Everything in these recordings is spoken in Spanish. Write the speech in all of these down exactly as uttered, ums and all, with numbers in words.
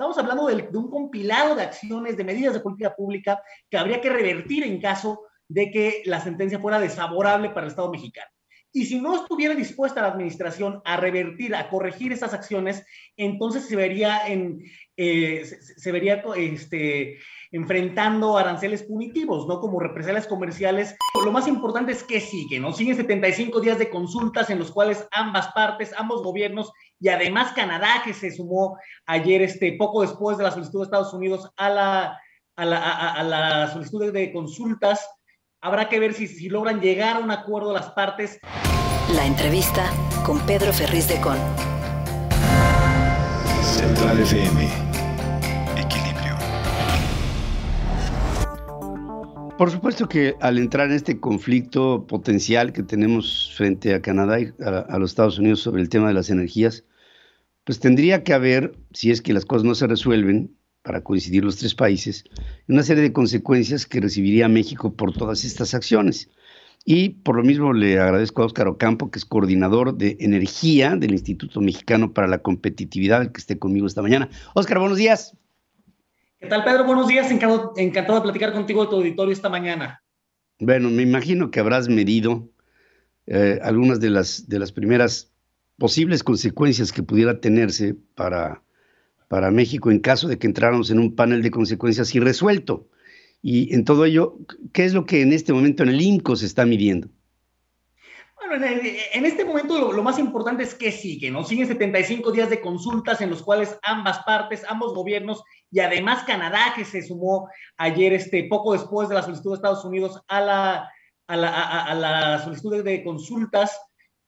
Estamos hablando de, de un compilado de acciones, de medidas de política pública que habría que revertir en caso de que la sentencia fuera desfavorable para el Estado mexicano. Y si no estuviera dispuesta la administración a revertir, a corregir esas acciones, entonces se vería, en, eh, se, se vería este, enfrentando aranceles punitivos, ¿no? Como represalias comerciales. Lo más importante es que sigue, ¿no? Siguen setenta y cinco días de consultas en los cuales ambas partes, ambos gobiernos, y además Canadá, que se sumó ayer, este, poco después de la solicitud de Estados Unidos a la, a la, a, a la solicitud de consultas. Habrá que ver si, si logran llegar a un acuerdo las partes. La entrevista con Pedro Ferriz de Con. Central F M. Equilibrio. Por supuesto que al entrar en este conflicto potencial que tenemos frente a Canadá y a, a los Estados Unidos sobre el tema de las energías, pues tendría que haber, si es que las cosas no se resuelven, para coincidir los tres países, una serie de consecuencias que recibiría México por todas estas acciones. Y por lo mismo le agradezco a Óscar Ocampo, que es coordinador de energía del Instituto Mexicano para la Competitividad, que esté conmigo esta mañana. Óscar, buenos días. ¿Qué tal, Pedro? Buenos días, encantado, encantado de platicar contigo de tu auditorio esta mañana. Bueno, me imagino que habrás medido eh, algunas de las, de las primeras posibles consecuencias que pudiera tenerse para... para México en caso de que entráramos en un panel de consecuencias irresuelto. Y en todo ello, ¿qué es lo que en este momento en el I M C O se está midiendo? Bueno, en este momento lo, lo más importante es que sigue, ¿no? Siguen setenta y cinco días de consultas en los cuales ambas partes, ambos gobiernos, y además Canadá, que se sumó ayer, este, poco después de la solicitud de Estados Unidos a la, a la, a, a la solicitud de consultas,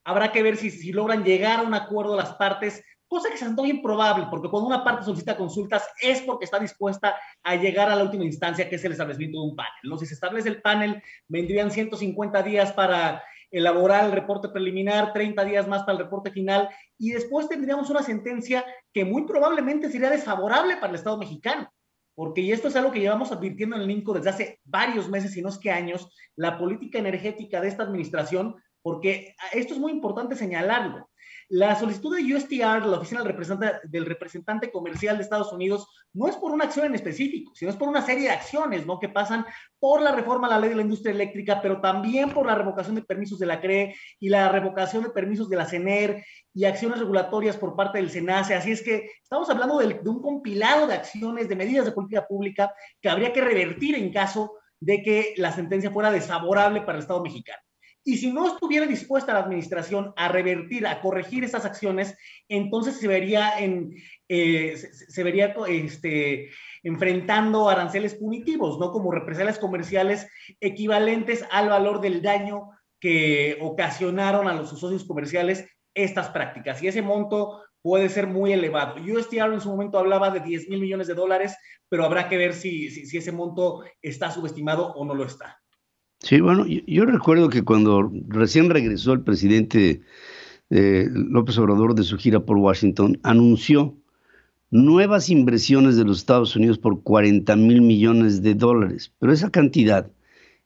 habrá que ver si, si logran llegar a un acuerdo las partes. Cosa que se siente muy improbable, porque cuando una parte solicita consultas es porque está dispuesta a llegar a la última instancia, que es el establecimiento de un panel, ¿no? Si se establece el panel, vendrían ciento cincuenta días para elaborar el reporte preliminar, treinta días más para el reporte final, y después tendríamos una sentencia que muy probablemente sería desfavorable para el Estado mexicano. Porque, y esto es algo que llevamos advirtiendo en el I M C O desde hace varios meses, si no es que años, la política energética de esta administración, porque esto es muy importante señalarlo. La solicitud de U S T R, la oficina del representante, del representante comercial de Estados Unidos, no es por una acción en específico, sino es por una serie de acciones, ¿no? Que pasan por la reforma a la ley de la industria eléctrica, pero también por la revocación de permisos de la C R E y la revocación de permisos de la CENER y acciones regulatorias por parte del CENACE. Así es que estamos hablando de, de un compilado de acciones, de medidas de política pública que habría que revertir en caso de que la sentencia fuera desfavorable para el Estado mexicano. Y si no estuviera dispuesta la administración a revertir, a corregir esas acciones, entonces se vería, en, eh, se, se vería este, enfrentando aranceles punitivos, ¿no? Como represalias comerciales equivalentes al valor del daño que ocasionaron a los socios comerciales estas prácticas. Y ese monto puede ser muy elevado. U S T R en su momento hablaba de diez mil millones de dólares, pero habrá que ver si, si, si ese monto está subestimado o no lo está. Sí, bueno, yo, yo recuerdo que cuando recién regresó el presidente eh, López Obrador de su gira por Washington, anunció nuevas inversiones de los Estados Unidos por cuarenta mil millones de dólares. Pero esa cantidad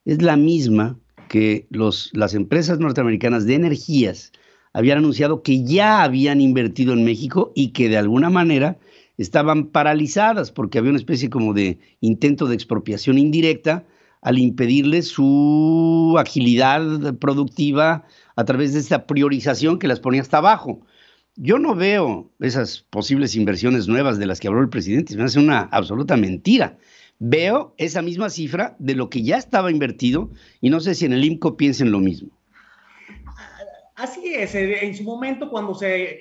es la misma que los, las empresas norteamericanas de energías habían anunciado que ya habían invertido en México y que de alguna manera estaban paralizadas porque había una especie como de intento de expropiación indirecta al impedirle su agilidad productiva a través de esta priorización que las ponía hasta abajo. Yo no veo esas posibles inversiones nuevas de las que habló el presidente, me hace una absoluta mentira. Veo esa misma cifra de lo que ya estaba invertido y no sé si en el I M C O piensen lo mismo. Así es, en su momento cuando se...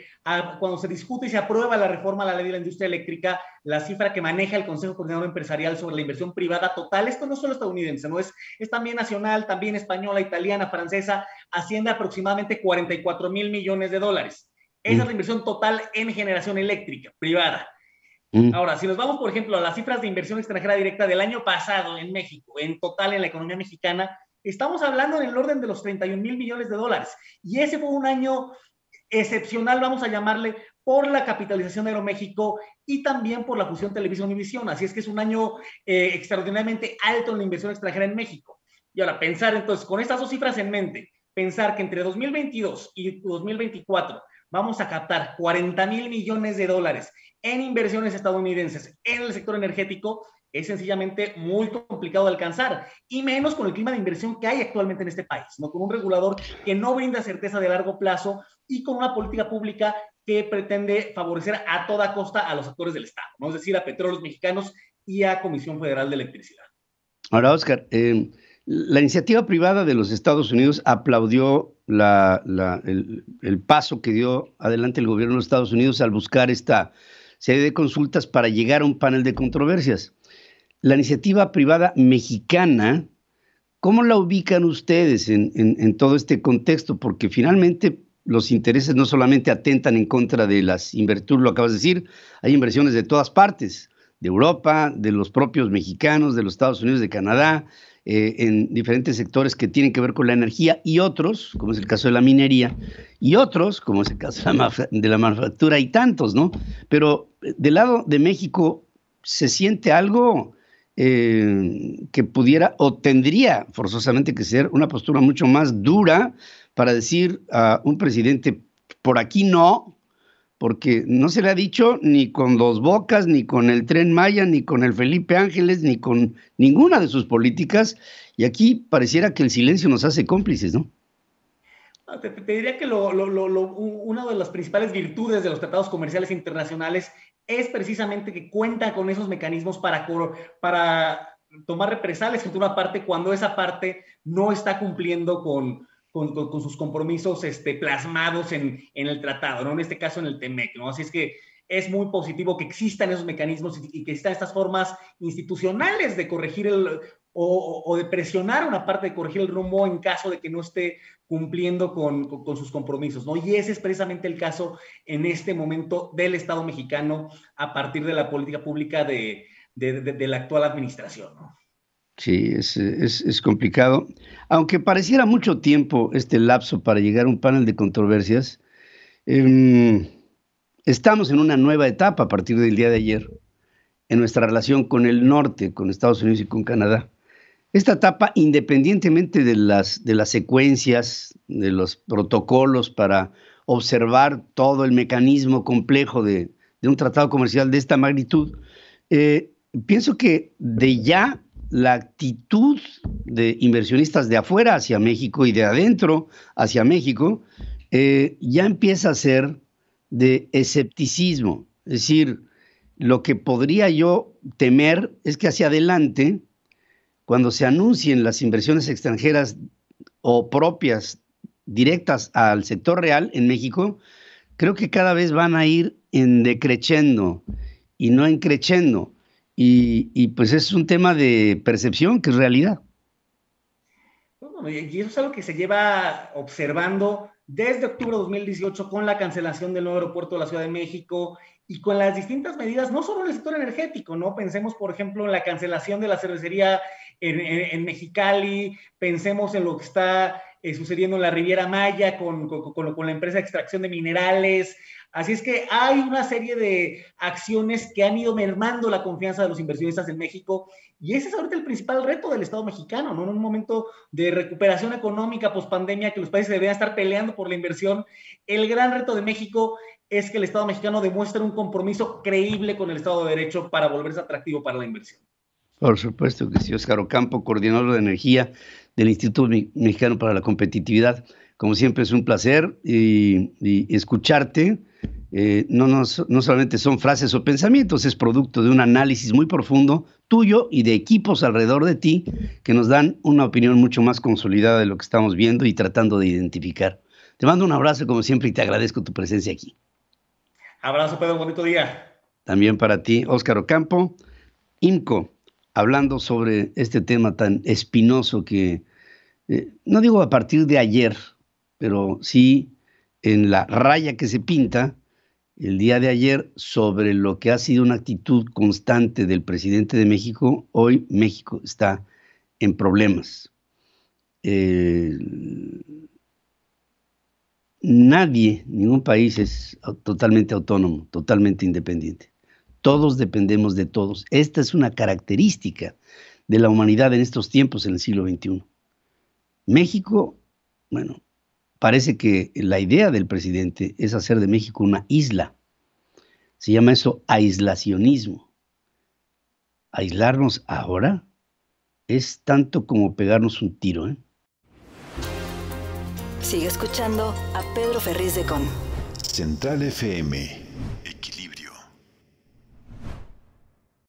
Cuando se discute y se aprueba la reforma a la ley de la industria eléctrica, la cifra que maneja el Consejo Coordinador Empresarial sobre la inversión privada total, esto no es solo estadounidense, no es, es también nacional, también española, italiana, francesa, asciende a aproximadamente cuarenta y cuatro mil millones de dólares. Esa mm. es la inversión total en generación eléctrica, privada. Mm. Ahora, si nos vamos, por ejemplo, a las cifras de inversión extranjera directa del año pasado en México, en total en la economía mexicana, estamos hablando en el orden de los treinta y un mil millones de dólares. Y ese fue un año excepcional, vamos a llamarle, por la capitalización de Aeroméxico y también por la fusión Televisa Univisión. Así es que es un año eh, extraordinariamente alto en la inversión extranjera en México. Y ahora, pensar entonces, con estas dos cifras en mente, pensar que entre dos mil veintidós y dos mil veinticuatro vamos a captar cuarenta mil millones de dólares en inversiones estadounidenses en el sector energético, es sencillamente muy complicado de alcanzar, y menos con el clima de inversión que hay actualmente en este país, ¿no? Con un regulador que no brinda certeza de largo plazo y con una política pública que pretende favorecer a toda costa a los actores del Estado, ¿no? Es decir, a Petróleos Mexicanos y a Comisión Federal de Electricidad. Ahora, Óscar, eh, la iniciativa privada de los Estados Unidos aplaudió la, la, el, el paso que dio adelante el gobierno de los Estados Unidos al buscar esta serie de consultas para llegar a un panel de controversias. La iniciativa privada mexicana, ¿cómo la ubican ustedes en, en, en todo este contexto? Porque finalmente los intereses no solamente atentan en contra de las inversiones, lo acabas de decir, hay inversiones de todas partes, de Europa, de los propios mexicanos, de los Estados Unidos, de Canadá, eh, en diferentes sectores que tienen que ver con la energía y otros, como es el caso de la minería, y otros, como es el caso de la, de la manufactura y tantos, ¿no? Pero del lado de México se siente algo eh, que pudiera o tendría forzosamente que ser una postura mucho más dura para decir a un presidente, por aquí no, porque no se le ha dicho ni con Dos Bocas, ni con el Tren Maya, ni con el Felipe Ángeles, ni con ninguna de sus políticas, y aquí pareciera que el silencio nos hace cómplices, ¿no? Te, te diría que lo, lo, lo, lo, una de las principales virtudes de los tratados comerciales internacionales es precisamente que cuenta con esos mecanismos para, para tomar represalias contra una parte cuando esa parte no está cumpliendo con... Con, con sus compromisos este, plasmados en, en el tratado, ¿no? En este caso en el T-MEC, ¿no? Así es que es muy positivo que existan esos mecanismos y, y que existan estas formas institucionales de corregir el, o, o de presionar una parte, de corregir el rumbo en caso de que no esté cumpliendo con, con, con sus compromisos, ¿no? Y ese es precisamente el caso en este momento del Estado mexicano a partir de la política pública de, de, de, de la actual administración, ¿no? Sí, es, es, es complicado. Aunque pareciera mucho tiempo este lapso para llegar a un panel de controversias, eh, estamos en una nueva etapa a partir del día de ayer, en nuestra relación con el norte, con Estados Unidos y con Canadá. Esta etapa, independientemente de las, de las secuencias, de los protocolos para observar todo el mecanismo complejo de, de un tratado comercial de esta magnitud, eh, pienso que de ya... la actitud de inversionistas de afuera hacia México y de adentro hacia México eh, ya empieza a ser de escepticismo. Es decir, lo que podría yo temer es que hacia adelante, cuando se anuncien las inversiones extranjeras o propias directas al sector real en México, creo que cada vez van a ir en decreciendo y no en creciendo. Y, y pues es un tema de percepción que es realidad. Y eso es algo que se lleva observando desde octubre de dos mil dieciocho con la cancelación del nuevo aeropuerto de la Ciudad de México y con las distintas medidas, no solo en el sector energético, ¿no? Pensemos, por ejemplo, en la cancelación de la cervecería en, en, en Mexicali, pensemos en lo que está eh, sucediendo en la Riviera Maya con, con, con, con la empresa de extracción de minerales. Así es que hay una serie de acciones que han ido mermando la confianza de los inversionistas en México, y ese es ahorita el principal reto del Estado mexicano, ¿no? En un momento de recuperación económica pospandemia que los países deberían estar peleando por la inversión, el gran reto de México es que el Estado mexicano demuestre un compromiso creíble con el Estado de Derecho para volverse atractivo para la inversión. Por supuesto que sí, Óscar Ocampo, coordinador de energía del Instituto Mexicano para la Competitividad. Como siempre es un placer y, y escucharte. Eh, no, no, no solamente son frases o pensamientos, es producto de un análisis muy profundo tuyo y de equipos alrededor de ti que nos dan una opinión mucho más consolidada de lo que estamos viendo y tratando de identificar. Te mando un abrazo como siempre y te agradezco tu presencia aquí. Abrazo, Pedro, bonito día. También para ti, Óscar Ocampo, I M C O, hablando sobre este tema tan espinoso que, eh, no digo a partir de ayer, pero sí en la raya que se pinta el día de ayer sobre lo que ha sido una actitud constante del presidente de México. Hoy México está en problemas. Eh, nadie, ningún país es totalmente autónomo, totalmente independiente. Todos dependemos de todos. Esta es una característica de la humanidad en estos tiempos, en el siglo veintiuno. México, bueno, parece que la idea del presidente es hacer de México una isla. Se llama eso aislacionismo. Aislarnos ahora es tanto como pegarnos un tiro, ¿eh? Sigue escuchando a Pedro Ferriz de Con. Central F M.